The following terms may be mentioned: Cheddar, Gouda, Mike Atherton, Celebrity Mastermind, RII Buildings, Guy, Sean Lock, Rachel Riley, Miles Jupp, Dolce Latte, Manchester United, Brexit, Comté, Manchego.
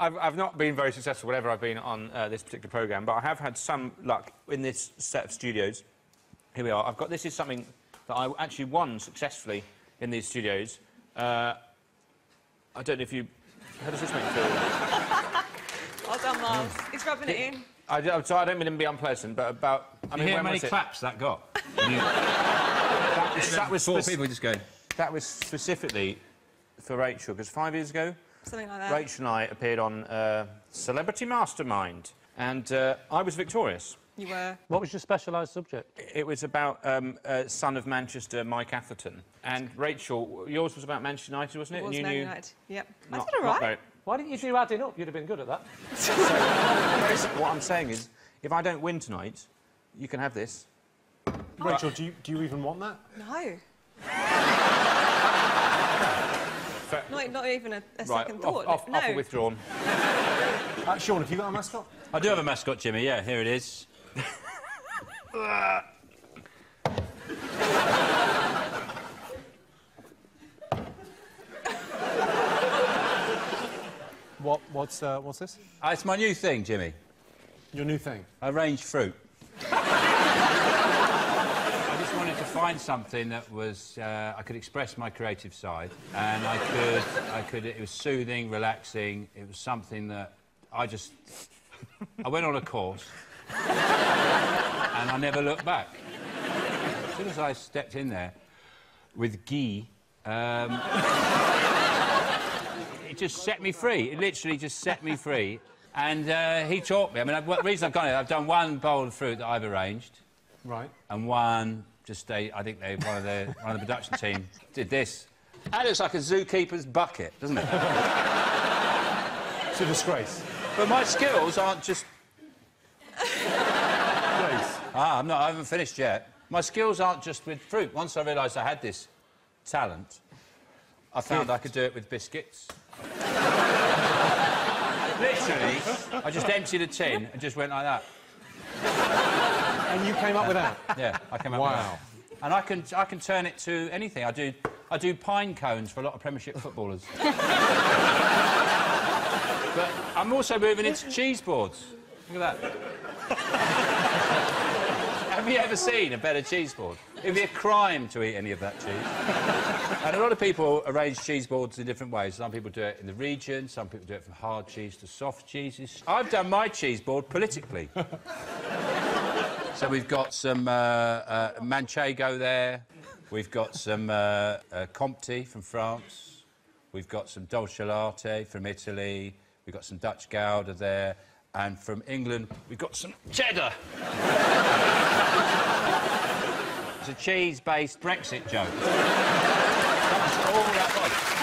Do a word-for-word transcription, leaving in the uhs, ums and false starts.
I've, I've not been very successful, whatever I've been on uh, this particular programme, but I have had some luck in this set of studios. Here we are. I've got... This is something that I actually won successfully in these studios. Uh, I don't know if you... How does this make you feel? Well done, Miles. He's rubbing it, it in. I don't, so I don't mean to be unpleasant, but about... I mean, you hear how many claps that got? that, was, that was... Four people just going... That was specifically for Rachel, because five years ago... Something like that. Rachel and I appeared on uh, Celebrity Mastermind, and uh, I was victorious. You were. What was your specialised subject? It was about um, uh, son of Manchester, Mike Atherton. And Rachel, yours was about Manchester United, wasn't it? It was Manchester United, yep. Not, I did all right. Why didn't you do adding up? You'd have been good at that. So, what I'm saying is, if I don't win tonight, you can have this. Rachel, do you, do you even want that? No. Not, not even a, a right, second thought. Off, off, no. Offer withdrawn. uh, Sean, have you got a mascot? I do have a mascot, Jimmy, yeah, here it is. what, what's, uh, what's this? Uh, it's my new thing, Jimmy. Your new thing? Arranged fruit. I wanted to find something that was uh, I could express my creative side, and I could, I could. It was soothing, relaxing. It was something that I just. I went on a course, and I never looked back. As soon as I stepped in there with Guy, um, it just set me free. It literally just set me free, and uh, he taught me. I mean, I've, the reason I've gone, I've done one bowl of fruit that I've arranged, right, and one. Just they, I think they, one of the one of the production team did this. That looks like a zookeeper's bucket, doesn't it? It's a disgrace. But my skills aren't just. ah, I'm not. I haven't finished yet. My skills aren't just with fruit. Once I realised I had this talent, I found I could do it with biscuits. Literally, I just emptied a tin and just went like that. And you came up with that? Yeah, I came up wow. with that. Wow. And I can, I can turn it to anything. I do, I do pine cones for a lot of Premiership footballers. But I'm also moving into cheese boards. Look at that. Have you ever seen a better cheese board? It'd be a crime to eat any of that cheese. And a lot of people arrange cheese boards in different ways. Some people do it in the region, some people do it from hard cheese to soft cheeses. I've done my cheese board politically. So we've got some uh, uh, Manchego there, we've got some uh, uh, Comté from France, we've got some Dolce Latte from Italy, we've got some Dutch Gouda there, and from England we've got some Cheddar! It's a cheese-based Brexit joke. That's all that was.